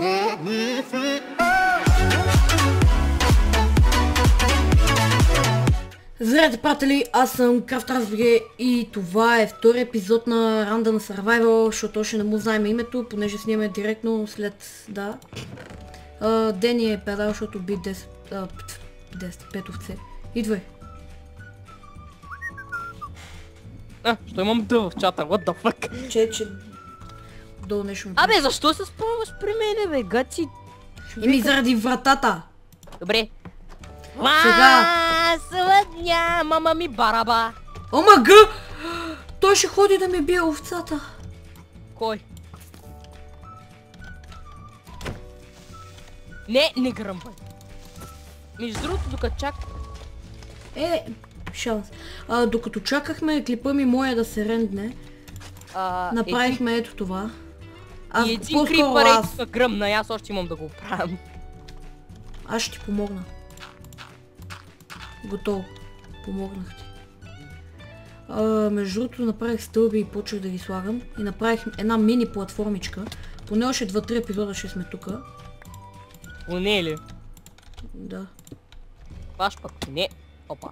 Здравейте, приятели, аз съм CraftRazBG и това е втори епизод на Random Survival, защото още не му знаем името, понеже снимаме директно след, да. Дени е педал, защото би 10 овце. Идвай. Що имам дъл в чата, what the fuck? Че... долу нещо ми... Абе, защо се спомняваш при мене, бе, гаци? Еми, заради вратата. Добре. Сега... сладня, мама ми бараба. Ама гъ! Той ще ходи да ми бие овцата. Кой? Не, не гръмпай. Между другото, докато чаках... шанс. Докато чакахме клипа ми моя да се рендне, направихме ето това. И един крипър ето са гръмна, аз още имам да го оправям. Аз ще ти помогна. Готово. Помогнах ти. Между другото направих стълби и почвах да ги слагам. И направих една мини платформичка. Поне още 2-3 епизода ще сме тука. Поне ли? Да. Ваш пък не. Опа.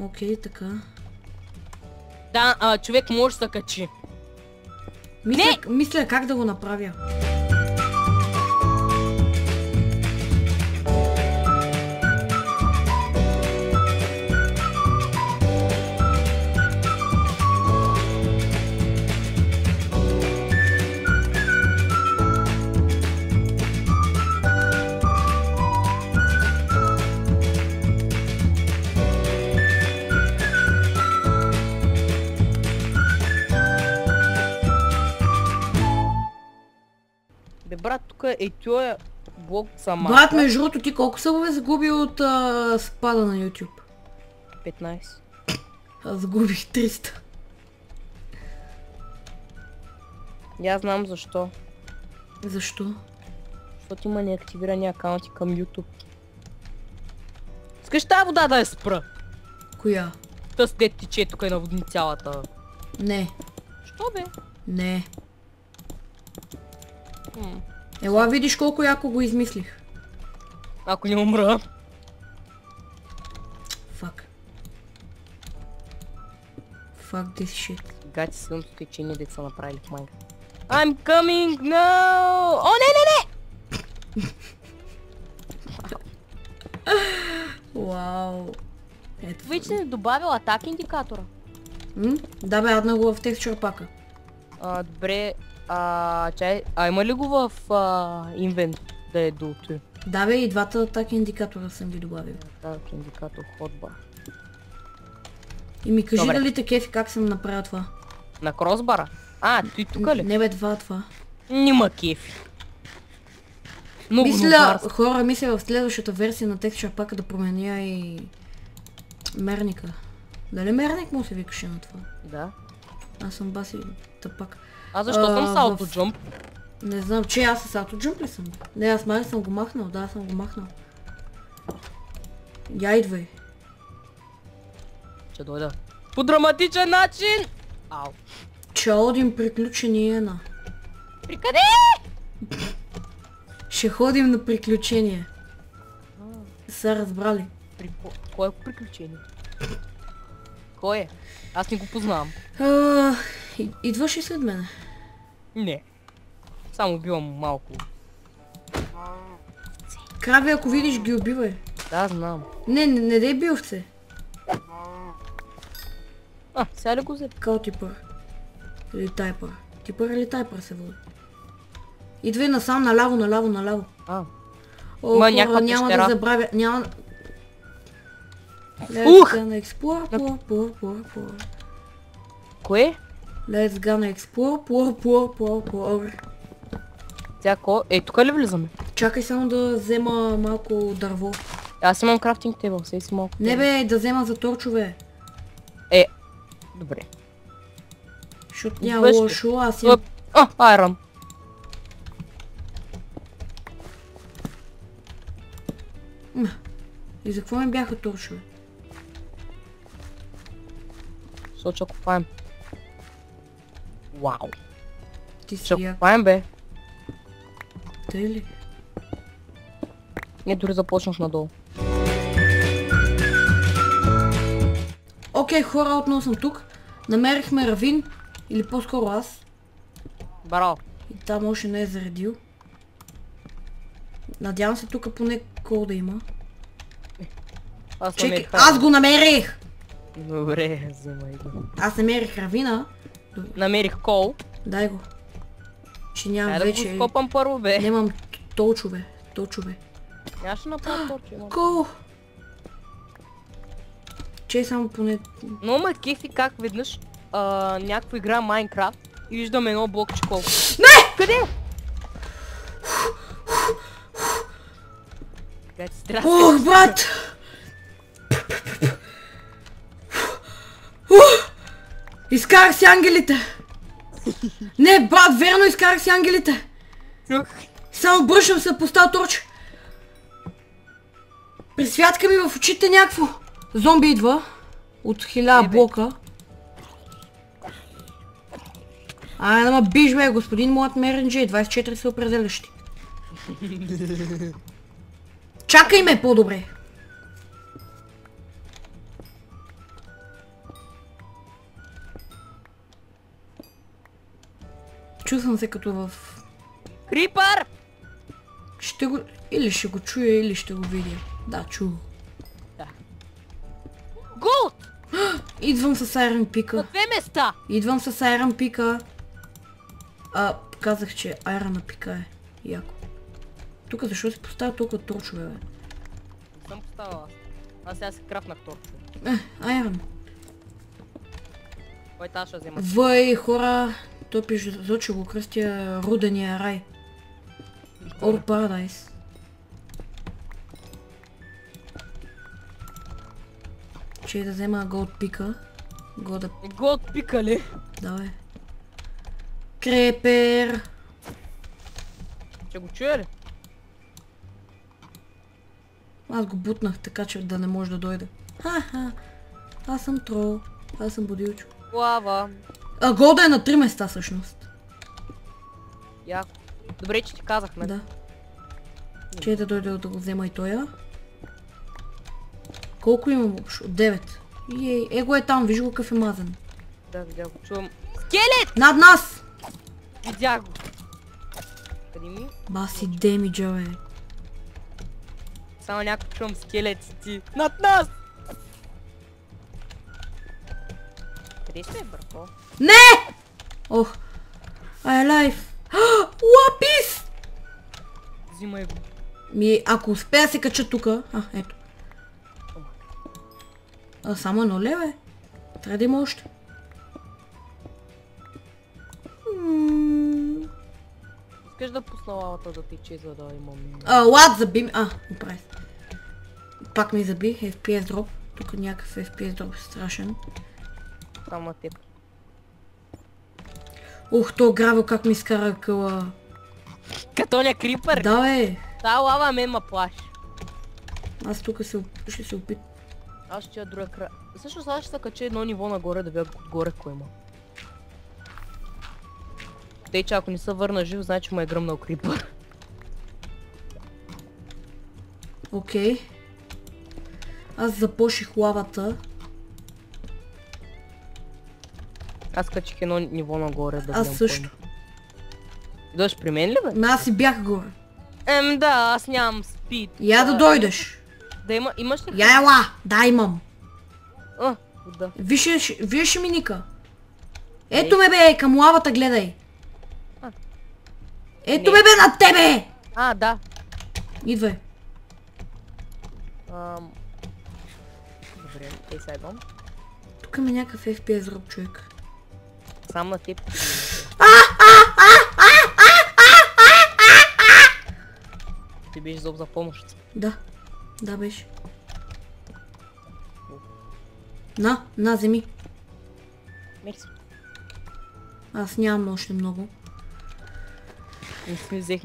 Окей, така. Да, човек може да се качи. Мисля как да го направя. Брат, тук е тюя блок сама. Брат, между другото, ти колко събове загуби от спада на YouTube? 15. Аз загубих 300. Я знам защо. Защо? Защото има неактивирани акаунти към YouTube. Искаш тази вода да я спра? Коя? Тъс дед тече, тук е наводни цялата. Не. Що бе? Не. Ела видиш колко яко го измислих. Ако не умра. Fuck. Fuck this shit. Гати съм тук, че не деца направили в Minecraft. I'm coming now! О, не! Вау. Вече не добавил атак индикатора. Да бе, адна го в текстчър пака. Добре. Чай, има ли го в инвент да е долу? Да бе, и двата атаки индикатора съм ви добавил. Атаки индикатор, ходба. И ми кажи дали те кефи как съм направил това. На кросбара? Ти тука ли? Не бе, това. Нима кефи. Мисля, хора, мисля в следващата версия на текстчър пака да променя и... мерника. Дали мерник му се викаше на това? Да. Аз съм баси тъпак. А защо съм с аутоджъмп? Не знам, че аз с аутоджъмп ли съм? Не, аз май съм го махнал, да, съм го махнал. Я идвай. Ще дойда. По драматичен начин! Ау. Чаодим приключение на... Прикъде? Ще ходим на приключение. Са разбрали. Кое е приключение? Кой е? Аз не го познавам. Идваш и след мене? Не. Само бивам малко. Крави, ако видиш, ги убивай. Да, знам. Не дай бие овце. Сега ли го взе? Кал типър. Или тайпър. Типър или тайпър се води. Идвай насам, наляво. О, хора, няма да забравя, няма... Let's go на Explore, плор. Кое? Let's go на Explore, плор. Тя ко... тук ли влизаме? Чакай само да взема малко дърво. Аз имам крафтинг table, сега си малко... Не бе, да взема за торчове. Добре. Защото няма лошо, аз имам... Айрон. И за какво ми бяха торчове? Соча купаем. Вау. Ти си як... Закупаем, бе. Тъй ли? Не, дори започнах надолу. Окей, хора, отново съм тук. Намерихме равин, или по-скоро аз. Барал. И там още не е заредил. Надявам се тук поне кол да има. Аз чекай, аз го намерих! Добре, вземай го. Аз намерих равина. Намерих кол. Дай го. Ще нямам вече. Айде да го скопам първо, бе. Нямам толчове, Нямаш ли направо толчове? Кол! Че само поне... Но ма кефи как веднъж някаква игра Minecraft и виждаме едно блокче кол. Не! Къде? Ох, брат! Изкарах си ангелите! Не, брат, верно изкарах си ангелите! Само бръщам се, поставя торч! Пресвятка ми в очите някакво! Зомби идва от 1000 блока. Ай, да ма биш, бе, господин моят меренджи, 24 са определящи. Чакай ме по-добре! Чувствам се като в... Creeper! Ще го... Или ще го чуя, или ще го видя. Да, чу. Да. Gold! Идвам с Iron Pica. На две места! Идвам с Iron Pica. А, казах, че Iron Pica е яко. Тук защо си поставя толкова торчове, бе? Не съм поставила. Аз сега си крафнах торчове. Айрон. Кой тази ще взема? Въй, хора! Той пише, зочи го кръстя Рудения рай. Or Paradise. Че да взема Gold Pica. Gold Pica ли? Да, бе. Крепер! Ще го чуя ли? Аз го бутнах, така че да не може да дойде. Ха-ха! Аз съм трол. Аз съм будилчо. Лава. А Голда е на 3 места всъщност. Яко. Добре, че ти казахме. Да. Че да дойде да го взема и тоя. Колко имам общо? 9. Ей, его е там, виж го какъв е мазен. Да, видях го. Чувам. Скелет! Над нас! Видях го. Къде ми? Баси демиджа, бе. Само някакво чувам скелетите. Над нас! Къде ще е, бърко? Не! Ох! I alive! Лапис! Взимай го. Ми, ако успея се кача тука... А, ето. А, само 1 леве. Трябва да има още. Искаш да пусна лавата да тече, за да имам... Лад, заби ми... А, направи. Пак ми заби. FPS drop. Тук някакъв FPS drop е страшен. Само теб. Ух, то гравел как ми скара къла. Като не крипър? Да, бе. Та лава мен ма плаши. Аз тук ще се опитам. Аз ще тя друга края. Всъщност аз ще се кача едно ниво нагоре, да бях отгоре кой има. Тъй, че ако не се върна жив, значи ме е гръмнал крипър. Окей. Аз започих лавата. Аз качих едно ниво нагоре да... Аз също. Идваш при мен ли, бе? Аз си бях горе. Да, аз нямам спид. Я да дойдеш. Да има... Имаш ли... Я ела! Да, имам. Да. Виж ми ника. Ето ме, бе, към лавата гледай. Ето ме, бе, над тебе! А, да. Идвай. Добре, тъй сега идвам. Тук има някакъв FPS роб, човек. Сам на теб. Ти беше зоб за помощ. Да. Да беше. На, на, вземи. Мерси. Аз нямам още много.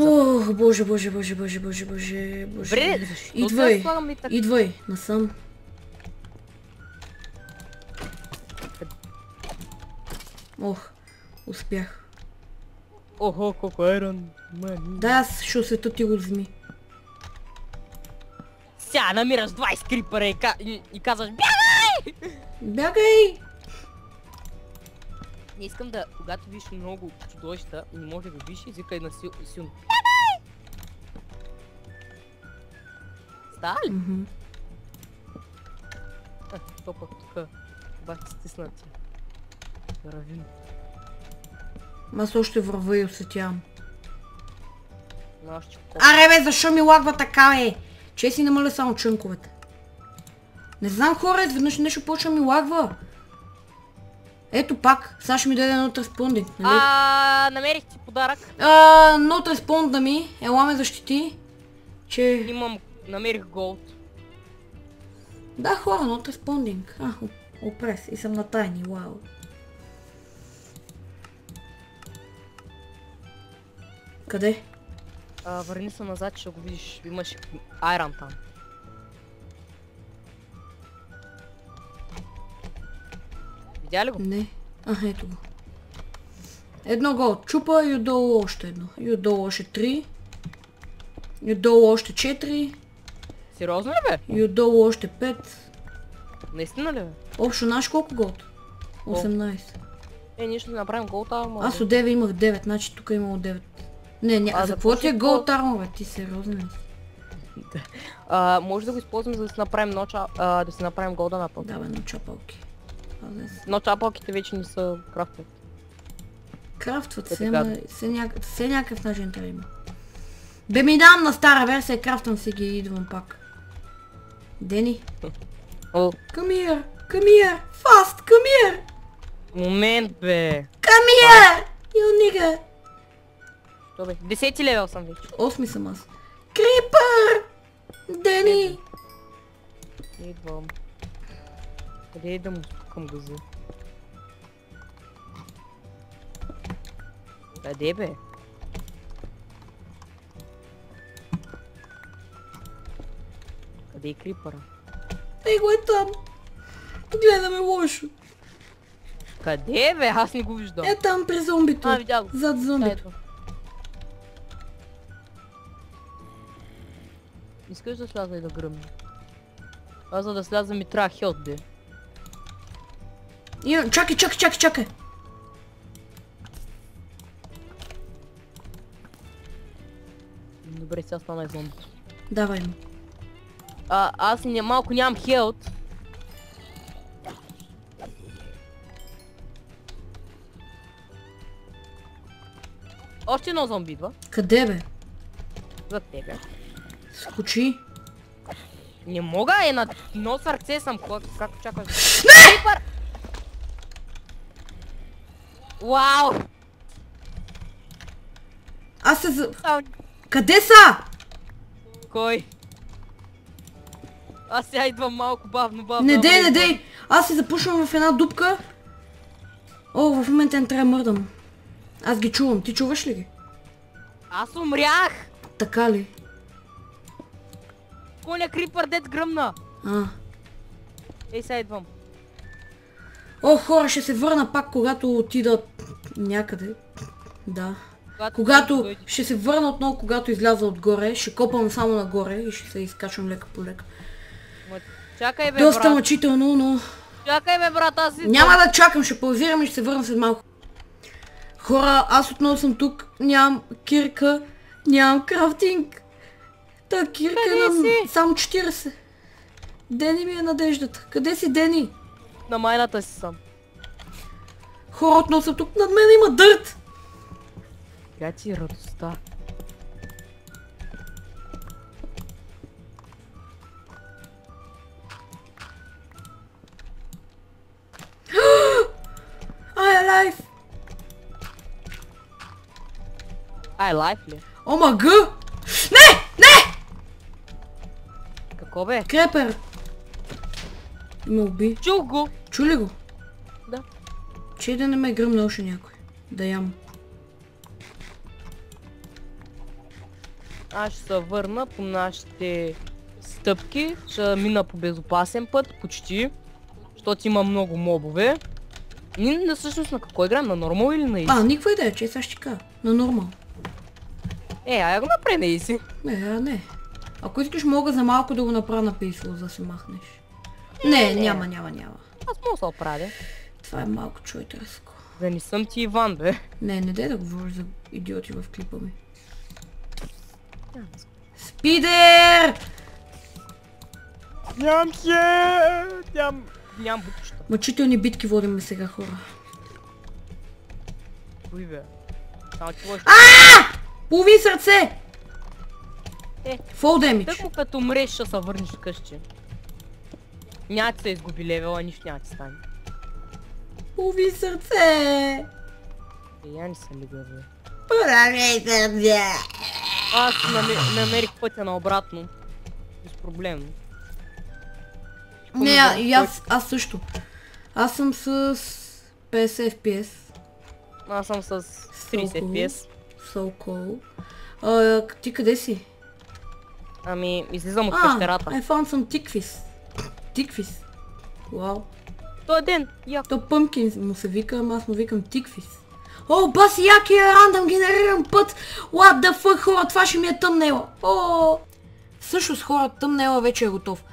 Ох, боже, боже. Идвай, идвай, насам. Ох, Успях. Охо, колко Iron Man. Да, аз ще освета, ти го взми. Сега намираш 20 крипера и казваш бягай! Бягай! Не искам да, когато виж много чудовища, не може да го виж и викай на силно. Бягай! Става ли? То пък тук бахте стиснати. Равин. Аз още върва и усетявам. Аре бе, защо ми лагва така бе? Че си намаля само чънковете. Не знам хора, изведнъж нещо почва ми лагва. Ето пак, сега ще ми даде нот респондинг, нали? Намерих ти подарък. Нот респондна ми, ела ме защити. Че... намерих голд. Да хора, нот респондинг. Опрес и съм на тайни, вау. Къде? Върни се назад, ще го видиш. Имаш айрон там. Видя ли го? Не. Ето го. Едно гол чупа и отдолу още едно. И отдолу още 3. И отдолу още 4. Сериозно ли бе? И отдолу още 5. Наистина ли бе? Общо наш колко голд? 18. Е, ние ще направим голта, ама... Аз от 9 имах 9, значи тук имало 9. Не, за какво ти е голд армор, бе? Ти сериозно ли? Може да го използваме, за да си направим голда на пълки. Да бе, ноча пълки. Ноча пълките вече не са крафтват. Крафтват се, ама се някакъв начин трябва има. Бе ми давам на стара версия, крафтвам си ги и идвам пак. Дени? Come here, come here, fast, come here! Момент бе! Come here, you nigga! Добре, 10 левел съм вече. 8 съм аз. Creeper! Дени! Идвам. Къде е да му спукам газа? Къде бе? Къде е Creeper-а? Ей го е там! Гледаме лошо. Къде бе? Аз не го виждам. Е там при зомбито. Видя го. Зад зомбито. Искаш да сляза и да гръмна? Аз за да сляза ми трябва хелт, бе. Чакай, чакай, чакай, чакай! Добре, сега стана и зомби. Давай ми. Аз малко нямам хелт. Още едно зомби идва. Къде, бе? За тебе. Скочи. Не мога, е на едно сърце съм. Как очаквай? Creeper! Вау! Аз се за... Къде са? Кой? Аз сега идвам малко бавно. Не дей, не дей! Аз се запушвам в една дупка. О, в момента не трябва да мърдам. Аз ги чувам. Ти чуваш ли ги? Аз умрях! Така ли? Коня Creeper, дед гръмна! Ей, сега идвам. О, хора, ще се върна пак, когато отида някъде. Да. Когато ще се върна отново, когато изляза отгоре. Ще копам само нагоре и ще се изкачвам лека по лека. Чакай бе, брат. Доста мъчително, но... Чакай бе, брат, аз идвам. Няма да чакам, ще паузирам и ще се върна след малко. Хора, аз отново съм тук. Нямам кирка, нямам крафтинг. Та кирка е на... само 40. Дени ми е надеждата. Къде си, Дени? На майната си съм. Хора, отново съм тук. Над мен има дърт. Тя ти е радостта. I alive! I alive ли? Омага! Не! Какво бе? Creeper! Ме уби. Чул го! Чули го? Да. Че да не ме гръмна още някой. Да ям. Аз ще се върна по нашите стъпки. Ще мина по безопасен път, почти. Защото има много мобове. И всъщност на какво играем? На нормал или на изи? А, никаква идея, че сега ще кажа. На нормал. Е, ай го направи на изи. Не. Ако искаш мога за малко да го направя на пейсол, за да се махнеш. Няма. Аз мога да се оправя. Това е малко чуйтерско. Да не съм ти Иван, бе. Не дай да говориш за идиоти в клипа ми. Спидер! Нямам бутища. Мъчителни битки водим сега, хора. Кой бе? Ааа! Половин сърце! Фол демидж. Тъкмо като мреш ще се върнеш вкъщи. Няма ти се изгуби левела, нищо няма ти стане. Половин сърце! Я не съм ли бе. Половин сърце! Аз намерих пътя наобратно. Безпроблемно. Не, и аз също. Аз съм с 50 FPS. Аз съм с 30 FPS. So cool. Ти къде си? Ами, излизам от пещерата. I found some tikvis. Tikvis. Вау. Той е ден, як. То пъмкин му се вика, ама аз му викам tikvis. О, баси якия рандъм генериран път. What the fuck, хора, това ще ми е тъмнела. О. Всъщност, хора, тъмнела вече е готов.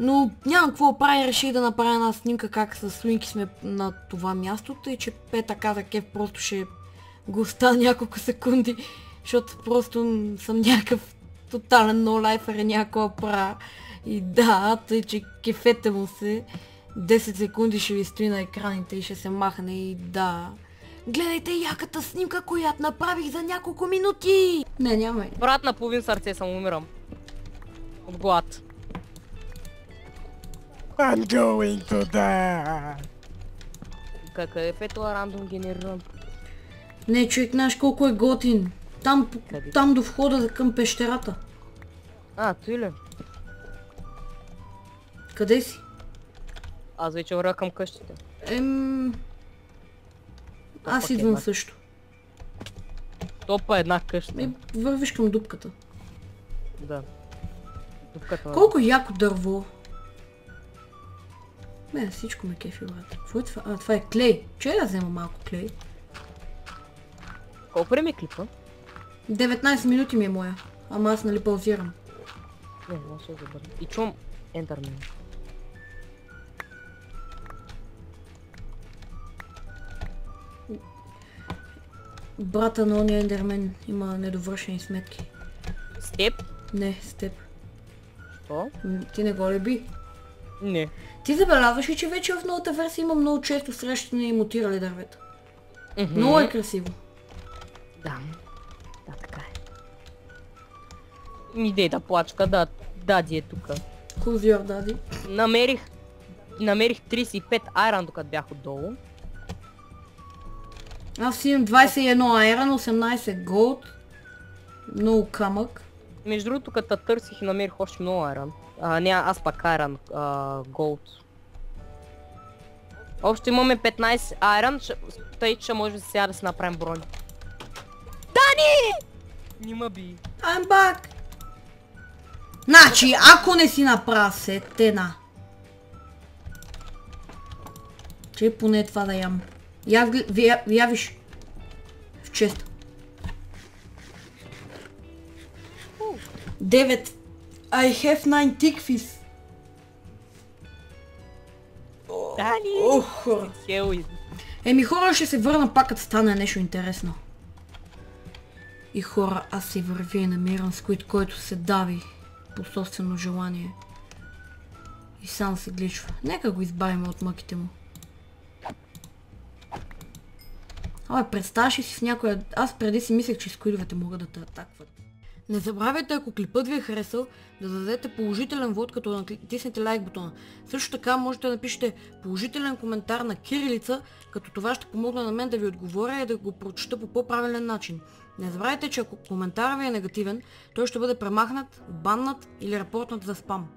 Но нямам какво да прави, реших да направя една снимка как с Swinky сме на това място, тъй че Пета каза кеф, просто ще го остана няколко секунди, защото просто съм някакъв тотален нолайфер и някаква пра. И да, тъй че кефете му се, 10 секунди ще ви стои на екраните и ще се махне и да. Гледайте яката снимка, която направих за няколко минути! Нямай. Брат, на половин сърце съм, умирам. От глад. I'm going to die. Какъв е това рандом генериран? Не, човек, знаеш колко е готин. Там до входа към пещерата. А, той ли? Къде си? Аз вече вървя към къщата. Аз идвам също. Топа една къща. Вървиш към дупката. Да. Дупката. Колко яко дърво. Не, всичко ме кефи, брат. Какво е това? А, това е клей. Че да взема малко клей? Колко време е клипа? 19 минути ми е моя. Ама аз нали паузирам. Не ще забърна. И чувам ендермен. Брата на ония ендермен има недовършени сметки. С теб? Не, с теб. Що? Ти не го люби. Не. Ти забелязваш ли, че вече в новата версия има много често срещани и мутирали дървета? Много е красиво. Да, така е. Идей да плачка, да, дади е тука. Кузьор, дади. Намерих 35 айран, докато бях отдолу. Аз имам 21 айран, 18 голд. Много камък. Между другото, като търсих и намерих още много айран. Не, аз пак айран, голд. Общо имаме 15 айран, тъй че може сега да си направим броня. Дани! Нима би. I'm back! Значи, ако не си направя сетена. Че поне това да ям. Явиш. В чест. 9. I have 9 tikvis. Дали? Еми хора, ще се върна пак, като стане нещо интересно. И хора, аз се вървя и намирам сквит, който се дави по собствено желание. И сам се гличва. Нека го избавим от мъките му. Абе, представяш ли си в някоя... Аз преди си мислех, че сквитовете могат да те атакват. Не забравяйте, ако клипът ви е харесал, да дадете положителен вод, като натиснете лайк бутона. Също така можете да напишете положителен коментар на кирилица, като това ще помогне на мен да ви отговоря и да го прочета по по-правилен начин. Не забравяйте, че ако коментарът ви е негативен, той ще бъде премахнат, баннат или репортнат за спам.